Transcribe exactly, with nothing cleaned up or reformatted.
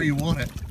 wherever you want it.